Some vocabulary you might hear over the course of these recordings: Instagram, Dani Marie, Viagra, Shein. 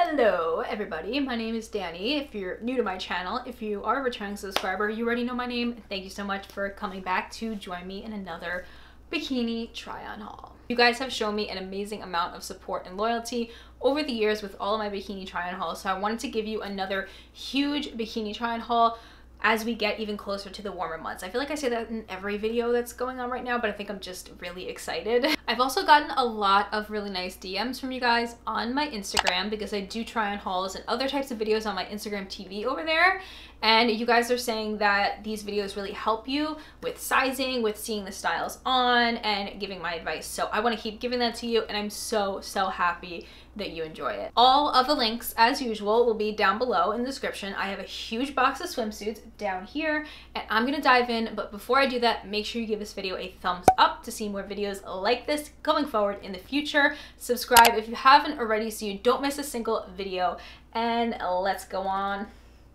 Hello everybody, my name is Dani. If you're new to my channel, if you are a returning subscriber, you already know my name. Thank you so much for coming back to join me in another bikini try-on haul. You guys have shown me an amazing amount of support and loyalty over the years with all of my bikini try-on hauls, so I wanted to give you another huge bikini try-on haul as we get even closer to the warmer months. I feel like I say that in every video that's going on right now, but I think I'm just really excited. I've also gotten a lot of really nice DMs from you guys on my Instagram because I do try on hauls and other types of videos on my Instagram TV over there. And you guys are saying that these videos really help you with sizing, with seeing the styles on, and giving my advice. So I want to keep giving that to you, and I'm so happy that you enjoy it. All of the links, as usual, will be down below in the description. I have a huge box of swimsuits down here, and I'm gonna dive in, but before I do that, make sure you give this video a thumbs up to see more videos like this coming forward in the future. Subscribe if you haven't already so you don't miss a single video, and let's go on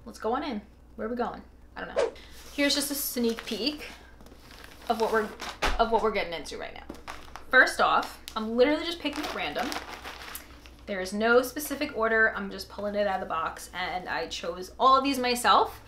in. Where are we going? I don't know. Here's just a sneak peek of what we're getting into right now. First off, I'm literally just picking at random. There is no specific order. I'm just pulling it out of the box, and I chose all of these myself.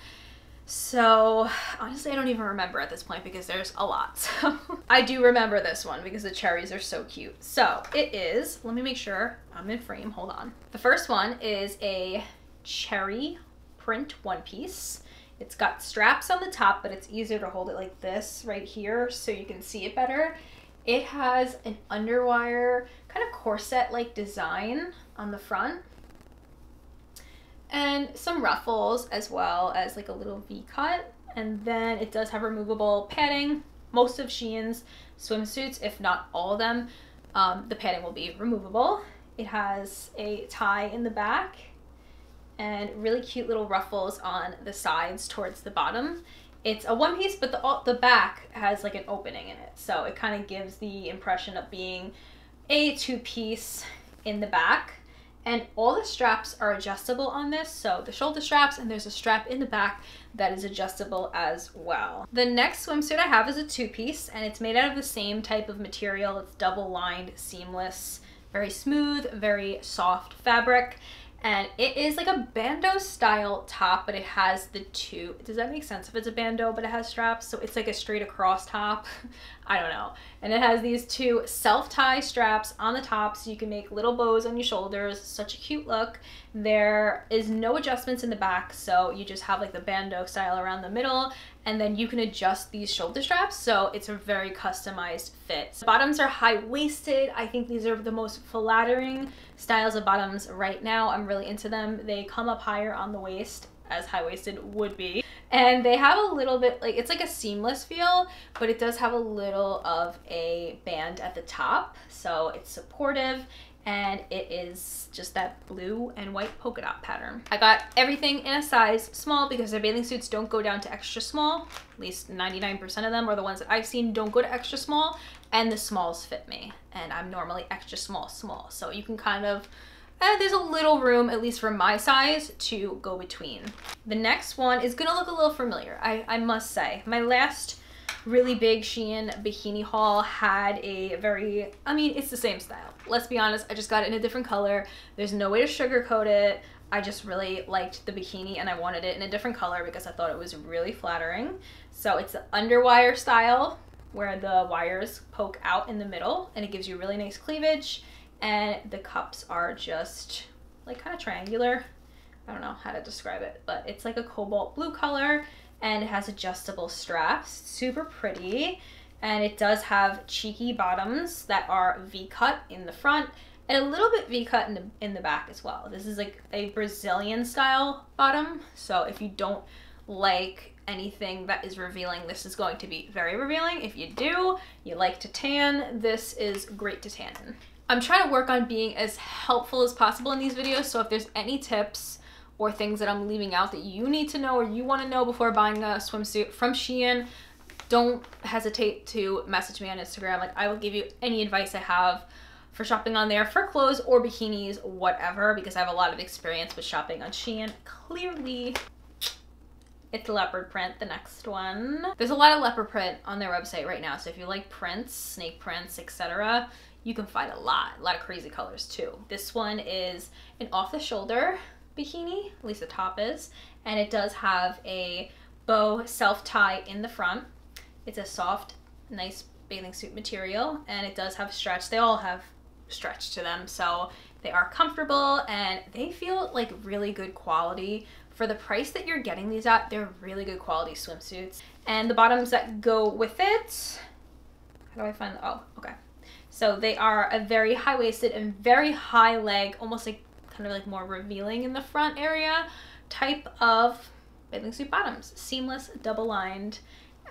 So honestly, I don't even remember at this point because there's a lot. So I do remember this one because the cherries are so cute. So it is, let me make sure I'm in frame, hold on. The first one is a cherry print one piece. It's got straps on the top, but it's easier to hold it like this right here so you can see it better. It has an underwire kind of corset-like design on the front, and some ruffles as well as like a little V-cut. And then it does have removable padding. Most of Shein's swimsuits, if not all of them, the padding will be removable. It has a tie in the back and really cute little ruffles on the sides towards the bottom. It's a one piece, but the back has like an opening in it. So it kind of gives the impression of being a two piece in the back. And all the straps are adjustable on this, so the shoulder straps, and there's a strap in the back that is adjustable as well. The next swimsuit I have is a two-piece, and it's made out of the same type of material. It's double-lined, seamless, very smooth, very soft fabric, and it is like a bandeau-style top, but it has the two. Does that make sense if it's a bandeau, but it has straps? So it's like a straight-across top. I don't know. And it has these two self-tie straps on the top so you can make little bows on your shoulders. Such a cute look. There is no adjustments in the back, so you just have like the bandeau style around the middle, and then you can adjust these shoulder straps, so it's a very customized fit. The bottoms are high-waisted. I think these are the most flattering styles of bottoms right now. I'm really into them. They come up higher on the waist, as high-waisted would be, and they have a little bit like, it's like a seamless feel, but it does have a little of a band at the top, so it's supportive. And it is just that blue and white polka dot pattern. I got everything in a size small because their bathing suits don't go down to extra small. At least 99% of them, or the ones that I've seen, don't go to extra small, and the smalls fit me. And I'm normally extra small. So you can kind of, there's a little room, at least for my size, to go between. The next one is gonna look a little familiar, I must say. My last really big Shein bikini haul had a very, I mean, it's the same style. Let's be honest, I just got it in a different color. There's no way to sugarcoat it. I just really liked the bikini and I wanted it in a different color because I thought it was really flattering. So it's the underwire style where the wires poke out in the middle, and it gives you really nice cleavage, and the cups are just like kind of triangular. I don't know how to describe it, but it's like a cobalt blue color, and it has adjustable straps. Super pretty. And it does have cheeky bottoms that are V-cut in the front and a little bit V-cut in the back as well. This is like a Brazilian style bottom, so if you don't like anything that is revealing, this is going to be very revealing. If you do, you like to tan, this is great to tan in. I'm trying to work on being as helpful as possible in these videos, so if there's any tips or things that I'm leaving out that you need to know or you want to know before buying a swimsuit from Shein, don't hesitate to message me on Instagram. Like, I will give you any advice I have for shopping on there for clothes or bikinis, whatever, because I have a lot of experience with shopping on Shein. Clearly, it's leopard print, the next one. There's a lot of leopard print on their website right now, so if you like prints, snake prints, etc., you can find a lot of crazy colors too. This one is an off-the-shoulder bikini, at least the top is, and it does have a bow self-tie in the front. It's a soft, nice bathing suit material, and it does have stretch. They all have stretch to them, so they are comfortable and they feel like really good quality. For the price that you're getting these at, they're really good quality swimsuits. And the bottoms that go with it, how do I find them? Oh, okay. So they are a very high-waisted and very high leg, almost like kind of like more revealing in the front area type of bathing suit bottoms. Seamless, double-lined,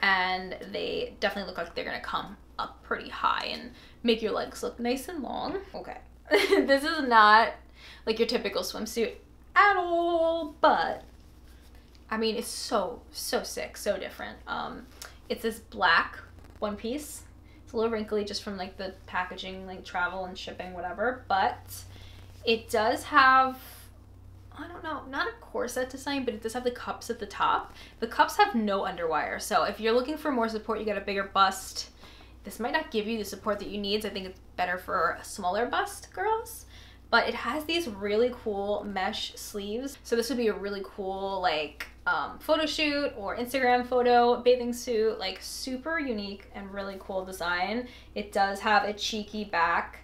and they definitely look like they're gonna come up pretty high and make your legs look nice and long. Okay. This is not like your typical swimsuit at all, but I mean, it's so sick, so different. It's this black one piece. It's a little wrinkly just from like the packaging, like travel and shipping, whatever, but it does have, I don't know, not a corset design, but it does have the cups at the top. The cups have no underwire, so if you're looking for more support, you got a bigger bust, this might not give you the support that you need, so I think it's better for a smaller bust, girls. But it has these really cool mesh sleeves, so this would be a really cool like photo shoot or Instagram photo bathing suit, like super unique and really cool design. It does have a cheeky back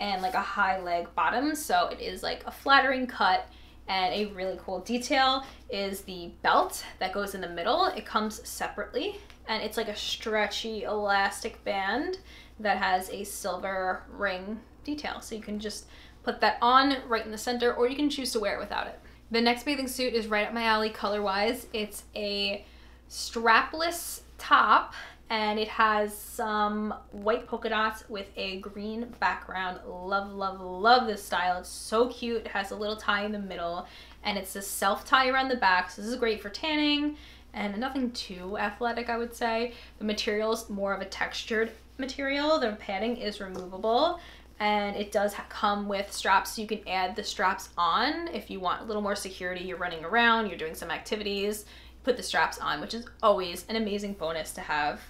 and like a high leg bottom, so it is like a flattering cut. And a really cool detail is the belt that goes in the middle. It comes separately, and it's like a stretchy elastic band that has a silver ring detail. So you can just put that on right in the center, or you can choose to wear it without it. The next bathing suit is right up my alley color-wise. It's a strapless top, and it has some white polka dots with a green background. Love, love, love this style. It's so cute. It has a little tie in the middle, and it's a self-tie around the back, so this is great for tanning, and nothing too athletic, I would say. The material is more of a textured material. The padding is removable, and it does come with straps, so you can add the straps on if you want a little more security. You're running around, you're doing some activities, put the straps on, which is always an amazing bonus to have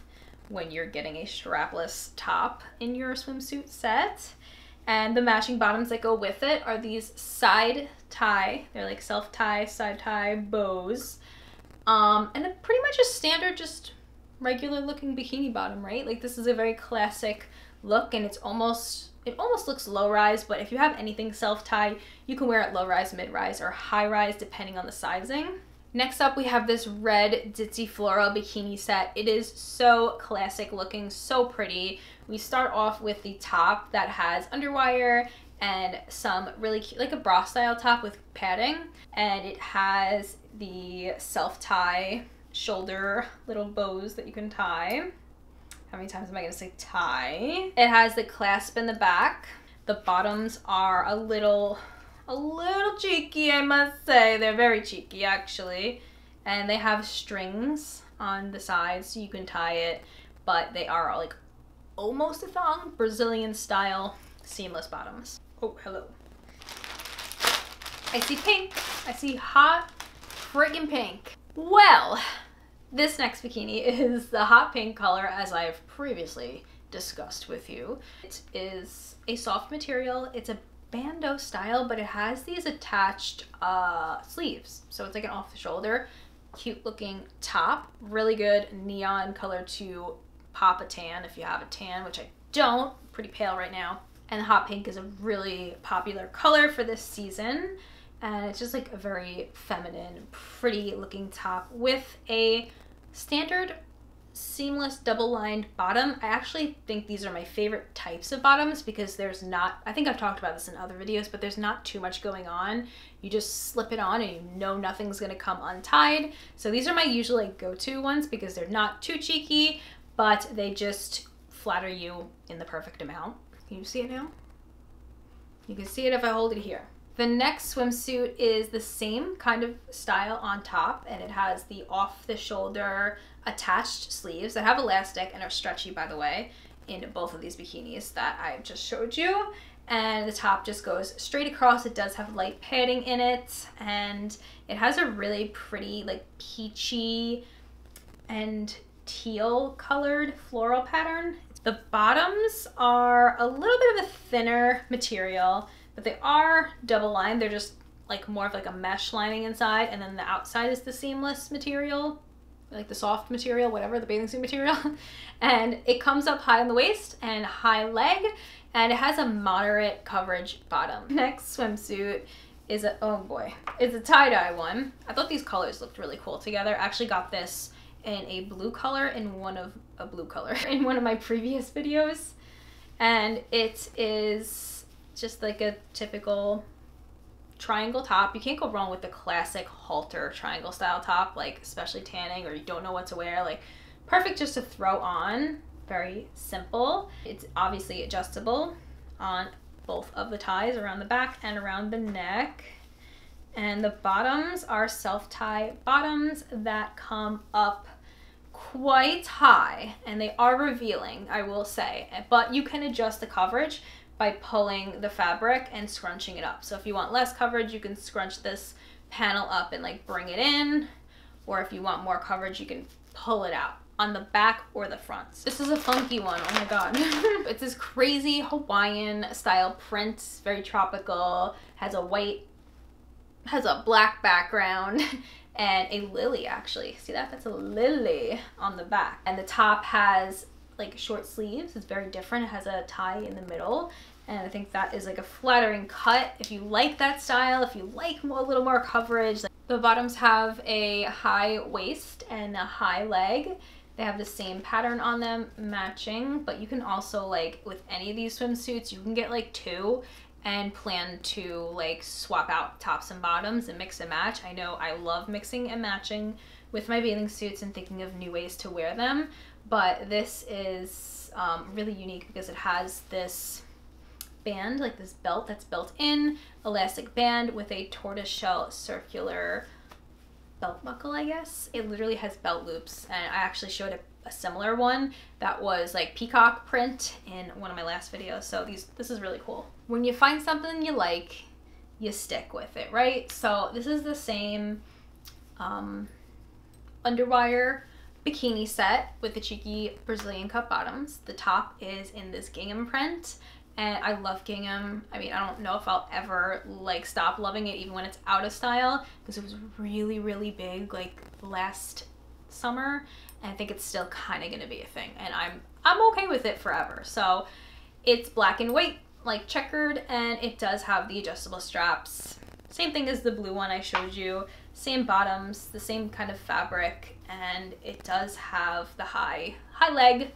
when you're getting a strapless top in your swimsuit set. And the matching bottoms that go with it are these side tie, they're like self tie, side tie bows, and they're pretty much a standard, just regular looking bikini bottom, right? Like this is a very classic look, and it's almost, it almost looks low rise, but if you have anything self tie, you can wear it low rise, mid rise, or high rise depending on the sizing. Next up, we have this red ditzy floral bikini set. It is so classic looking, so pretty. We start off with the top that has underwire and some really cute, like a bra style top with padding. And it has the self-tie shoulder little bows that you can tie. How many times am I gonna say tie? It has the clasp in the back. The bottoms are a little cheeky, I must say. They're very cheeky, actually. And they have strings on the sides, so you can tie it, but they are like almost a thong, Brazilian style, seamless bottoms. Oh, hello. I see pink. I see hot friggin' pink. Well, this next bikini is the hot pink color, as I've previously discussed with you. It is a soft material. It's a bandeau style, but it has these attached sleeves, so it's like an off-the-shoulder cute looking top. Really good neon color to pop a tan if you have a tan, which I don't. I'm pretty pale right now, and hot pink is a really popular color for this season, and it's just like a very feminine, pretty looking top with a standard seamless double-lined bottom. I actually think these are my favorite types of bottoms because there's not, I think I've talked about this in other videos, but there's not too much going on. You just slip it on and you know nothing's gonna come untied. So these are my usually go-to ones because they're not too cheeky, but they just flatter you in the perfect amount. Can you see it now? You can see it if I hold it here. The next swimsuit is the same kind of style on top, and it has the off-the-shoulder attached sleeves that have elastic and are stretchy, by the way, in both of these bikinis that I just showed you. And the top just goes straight across. It does have light padding in it, and it has a really pretty like peachy and teal colored floral pattern. It's The bottoms are a little bit of a thinner material, but they are double lined. They're just like more of like a mesh lining inside, and then the outside is the seamless material, like the soft material, whatever, the bathing suit material. And it comes up high on the waist and high leg, and it has a moderate coverage bottom. Next swimsuit is a, oh boy, it's a tie-dye one. I thought these colors looked really cool together. I actually got this in a blue color, in one of my previous videos. And it is just like a typical triangle top. You can't go wrong with the classic halter triangle style top, like especially tanning or you don't know what to wear, like perfect just to throw on. Very simple. It's obviously adjustable on both of the ties, around the back and around the neck. And the bottoms are self-tie bottoms that come up quite high, and they are revealing, I will say, but you can adjust the coverage by pulling the fabric and scrunching it up. So if you want less coverage, you can scrunch this panel up and like bring it in, or if you want more coverage, you can pull it out on the back or the front. This is a funky one, oh my god. It's this crazy Hawaiian style print, very tropical, has a white, has a black background, and a lily actually. See that? That's a lily on the back. And the top has like short sleeves. It's very different. It has a tie in the middle. And I think that is like a flattering cut. If you like that style, if you like more, a little more coverage. The bottoms have a high waist and a high leg. They have the same pattern on them, matching, but you can also, like with any of these swimsuits, you can get like two and plan to like swap out tops and bottoms and mix and match. I know I love mixing and matching with my bathing suits and thinking of new ways to wear them, but this is really unique because it has this band, like this belt that's built in, elastic band with a tortoiseshell circular belt buckle, I guess. It literally has belt loops, and I actually showed a similar one that was like peacock print in one of my last videos. So this is really cool. When you find something you like, you stick with it, right? So this is the same underwire bikini set with the cheeky Brazilian cut bottoms. The top is in this gingham print, and I love gingham. I mean, I don't know if I'll ever like stop loving it even when it's out of style, because it was really, really big like last summer, and I think it's still kind of gonna be a thing, and I'm okay with it forever. So it's black and white, like checkered, and it does have the adjustable straps. Same thing as the blue one I showed you, same bottoms, the same kind of fabric, and it does have the high leg,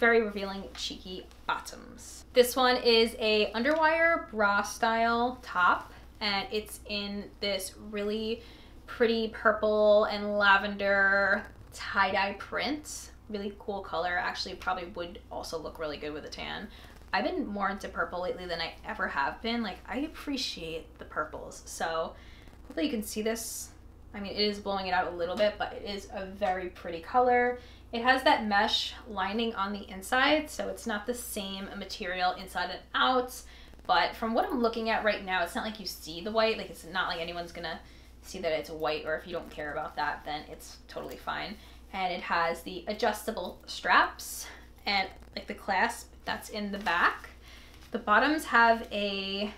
very revealing, cheeky bottoms. This one is a underwire bra style top, and it's in this really pretty purple and lavender tie-dye print. Really cool color. Actually probably would also look really good with a tan. I've been more into purple lately than I ever have been. Like, I appreciate the purples. So hopefully you can see this. I mean, it is blowing it out a little bit, but it is a very pretty color. It has that mesh lining on the inside, so it's not the same material inside and out, but from what I'm looking at right now, it's not like you see the white, like it's not like anyone's gonna see that it's white, or if you don't care about that, then it's totally fine. And it has the adjustable straps and like the clasp that's in the back. The bottoms have a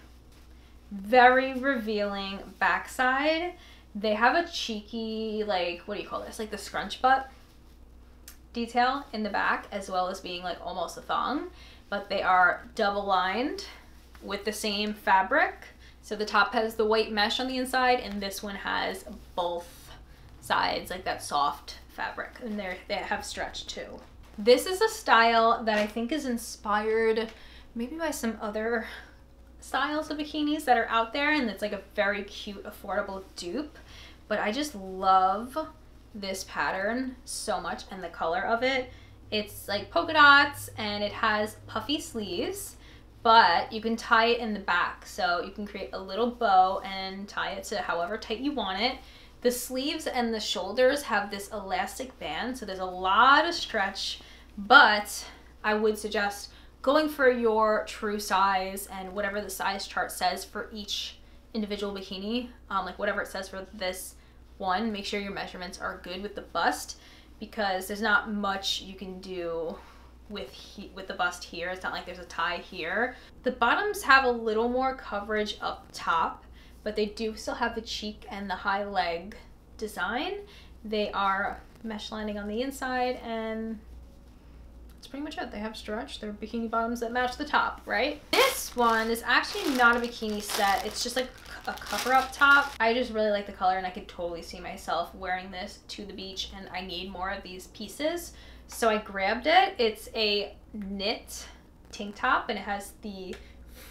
very revealing backside. They have a cheeky, like, what do you call this? Like the scrunch butt detail in the back, as well as being like almost a thong, but they are double lined with the same fabric. So the top has the white mesh on the inside, and this one has both sides, like that soft fabric, and they have stretch too. This is a style that I think is inspired maybe by some other styles of bikinis that are out there, and it's like a very cute, affordable dupe, but I just love this pattern so much and the color of it. It's like polka dots, and it has puffy sleeves, but you can tie it in the back, so you can create a little bow and tie it to however tight you want it. The sleeves and the shoulders have this elastic band, so there's a lot of stretch, but I would suggest going for your true size and whatever the size chart says for each individual bikini, like whatever it says for this one, make sure your measurements are good with the bust, because there's not much you can do with the bust here. It's not like there's a tie here. The bottoms have a little more coverage up top, but they do still have the cheek and the high leg design. They are mesh lining on the inside, and that's pretty much it. They have stretch. They're bikini bottoms that match the top, right? This one is actually not a bikini set. It's just like a cover up top. I just really like the color, and I could totally see myself wearing this to the beach, and I need more of these pieces. So I grabbed it. It's a knit tank top, and it has the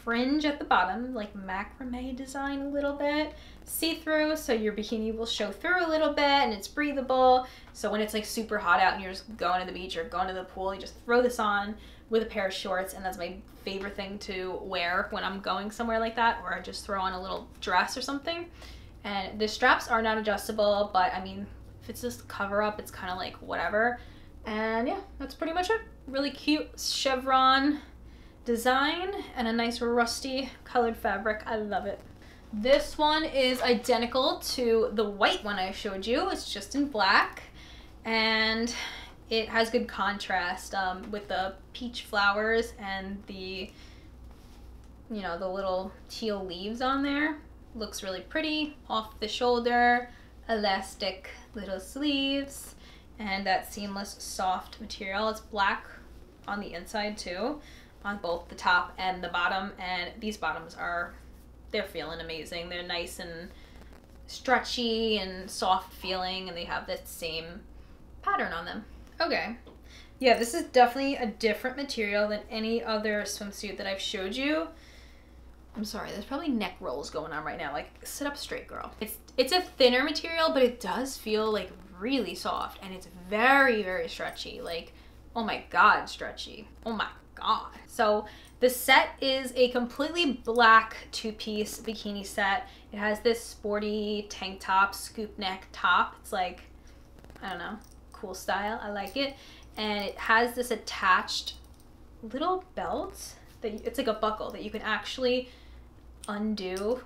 fringe at the bottom, like macrame design a little bit, see-through, so your bikini will show through a little bit, and it's breathable. So when it's like super hot out and you're just going to the beach or going to the pool, you just throw this on with a pair of shorts, and that's my favorite thing to wear when I'm going somewhere like that, or I just throw on a little dress or something. And the straps are not adjustable, but I mean, if it's just cover up, it's kind of like whatever. And yeah, that's pretty much it. Really cute chevron design and a nice rusty colored fabric. I love it. This one is identical to the white one I showed you. It's just in black, and it has good contrast with the peach flowers and the, you know, the little teal leaves on there. Looks really pretty. Off the shoulder, elastic little sleeves, and that seamless soft material. It's black on the inside too, on both the top and the bottom. And these bottoms are, they're feeling amazing. They're nice and stretchy and soft feeling, and they have that same pattern on them. Okay, yeah, this is definitely a different material than any other swimsuit that I've showed you. I'm sorry, there's probably neck rolls going on right now. Like, sit up straight, girl. It's a thinner material, but it does feel like really soft, and it's very, very stretchy. Like, oh my god, stretchy. Oh my god. So the set is a completely black two-piece bikini set. It has this sporty tank top, scoop neck top. It's like, I don't know, cool style. I like it. And it has this attached little belt that it's like a buckle that you can actually undo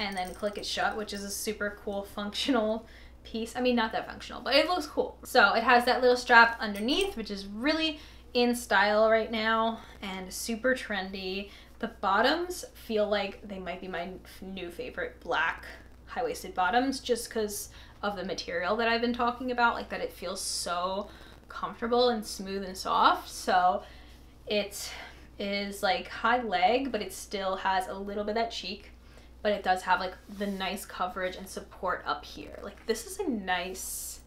and then click it shut, which is a super cool functional piece. I mean, not that functional, but it looks cool. So it has that little strap underneath, which is really in style right now and super trendy. The bottoms feel like they might be my new favorite black high-waisted bottoms, just because of the material that I've been talking about, like that it feels so comfortable and smooth and soft. So it is like high leg, but it still has a little bit of that cheek, but it does have like the nice coverage and support up here. Like, this is a nice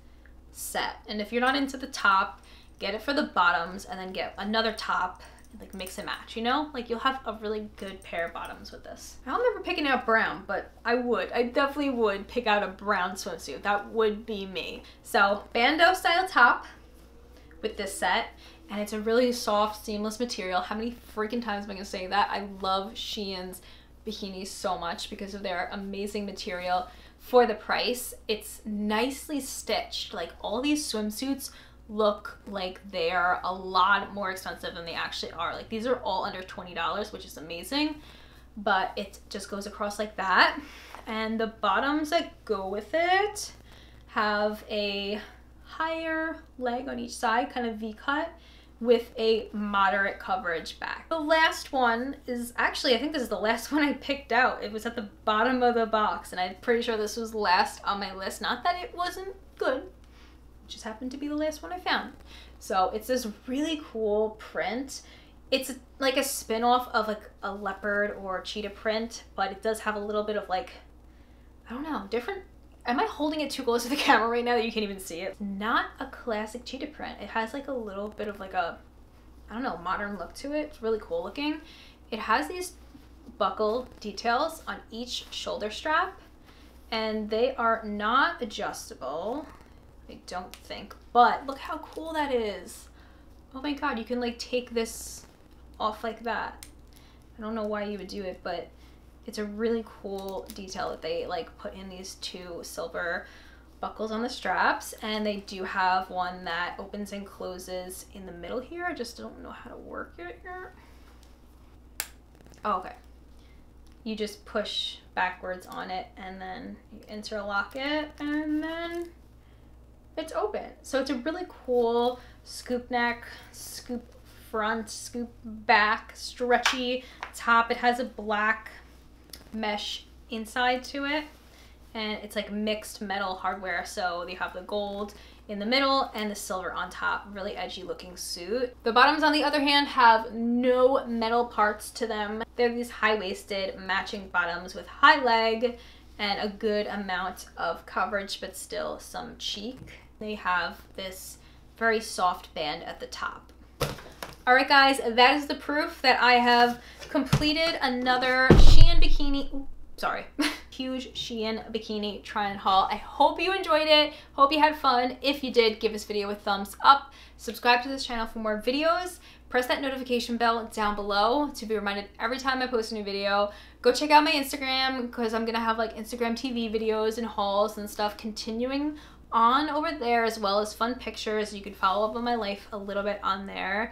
set. And if you're not into the top, get it for the bottoms and then get another top and like mix and match, you know? Like, you'll have a really good pair of bottoms with this. I don't remember picking out brown, but I definitely would pick out a brown swimsuit. That would be me. So bandeau style top with this set, and it's a really soft, seamless material. How many freaking times am I gonna say that? I love Shein's bikinis so much because of their amazing material for the price. It's nicely stitched. Like, all these swimsuits look like they're a lot more expensive than they actually are. Like, these are all under $20, which is amazing, but it just goes across like that. And the bottoms that go with it have a higher leg on each side, kind of V-cut, with a moderate coverage back. The last one is actually, I think this is the last one I picked out. It was at the bottom of the box, and I'm pretty sure this was last on my list. Not that it wasn't good, it just happened to be the last one I found. So it's this really cool print. It's like a spin-off of like a leopard or cheetah print, but it does have a little bit of like, I don't know, different. Am I holding it too close to the camera right now that you can't even see it? It's not a classic cheetah print. It has like a little bit of like a, I don't know, modern look to it. It's really cool looking. It has these buckle details on each shoulder strap, and they are not adjustable, I don't think, but look how cool that is. Oh my god, you can like take this off like that. I don't know why you would do it, but it's a really cool detail that they like put in these two silver buckles on the straps. And they do have one that opens and closes in the middle here. I just don't know how to work it here. Oh, okay. You just push backwards on it and then you interlock it and then it's open. So it's a really cool scoop neck, scoop front, scoop back, stretchy top. It has a black mesh inside to it, and it's like mixed metal hardware, so they have the gold in the middle and the silver on top. Really edgy looking suit. The bottoms, on the other hand, have no metal parts to them. They're these high-waisted matching bottoms with high leg and a good amount of coverage, but still some cheek. They have this very soft band at the top. All right, guys, that is the proof that I have completed another Shein bikini. Ooh, sorry. Huge Shein bikini try and haul. I hope you enjoyed it. Hope you had fun. If you did, give this video a thumbs up. Subscribe to this channel for more videos. Press that notification bell down below to be reminded every time I post a new video. Go check out my Instagram, because I'm gonna have like Instagram TV videos and hauls and stuff continuing on over there, as well as fun pictures. You can follow up on my life a little bit on there.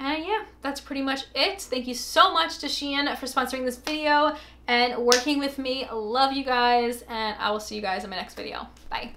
And yeah, that's pretty much it. Thank you so much to Shein for sponsoring this video and working with me. Love you guys, and I will see you guys in my next video. Bye.